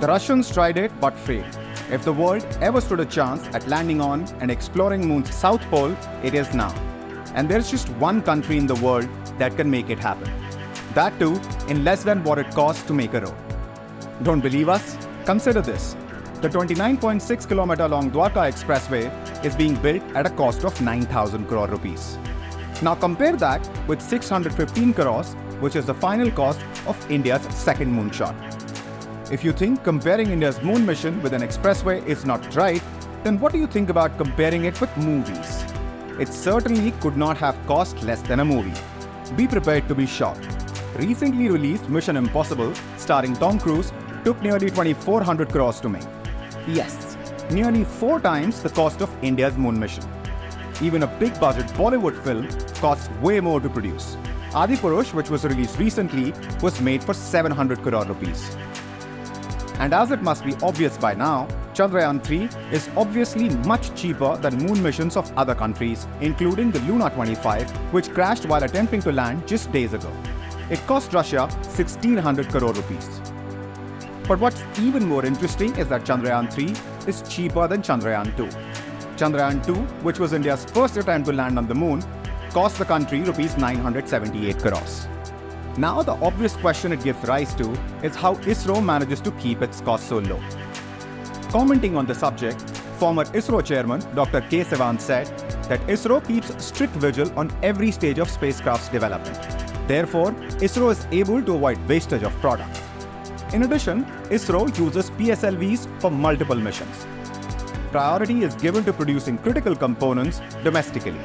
The Russians tried it but failed. If the world ever stood a chance at landing on and exploring Moon's South Pole, it is now. And there's just one country in the world that can make it happen. That too, in less than what it costs to make a road. Don't believe us? Consider this. The 29.6 kilometer long Dwarka Expressway is being built at a cost of 9,000 crore rupees. Now compare that with 615 crores, which is the final cost of India's second moonshot. If you think comparing India's moon mission with an expressway is not right, then what do you think about comparing it with movies? It certainly could not have cost less than a movie. Be prepared to be shocked. Recently released Mission Impossible, starring Tom Cruise, took nearly 2,400 crores to make. Yes, nearly 4 times the cost of India's moon mission. Even a big-budget Bollywood film costs way more to produce. Adipurush, which was released recently, was made for 700 crore rupees. And as it must be obvious by now, Chandrayaan-3 is obviously much cheaper than moon missions of other countries, including the Luna 25, which crashed while attempting to land just days ago. It cost Russia 1,600 crore rupees. But what's even more interesting is that Chandrayaan-3 is cheaper than Chandrayaan-2. Chandrayaan-2, which was India's first attempt to land on the moon, cost the country rupees 978 crores. Now the obvious question it gives rise to is how ISRO manages to keep its costs so low. Commenting on the subject, former ISRO chairman Dr. K. Sivan said that ISRO keeps strict vigil on every stage of spacecraft's development. Therefore, ISRO is able to avoid wastage of products. In addition, ISRO uses PSLVs for multiple missions. Priority is given to producing critical components domestically.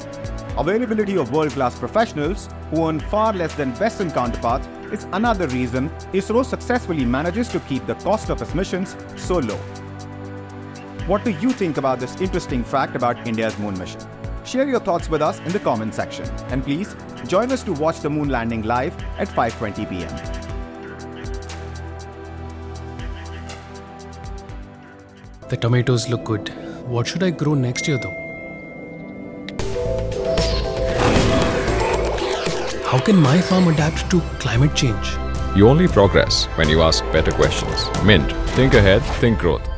Availability of world-class professionals who earn far less than Western counterparts is another reason ISRO successfully manages to keep the cost of its missions so low. What do you think about this interesting fact about India's moon mission? Share your thoughts with us in the comment section. And please, join us to watch the moon landing live at 5:20 p.m. The tomatoes look good. What should I grow next year though? How can my farm adapt to climate change? You only progress when you ask better questions. Mint. Think ahead, think growth.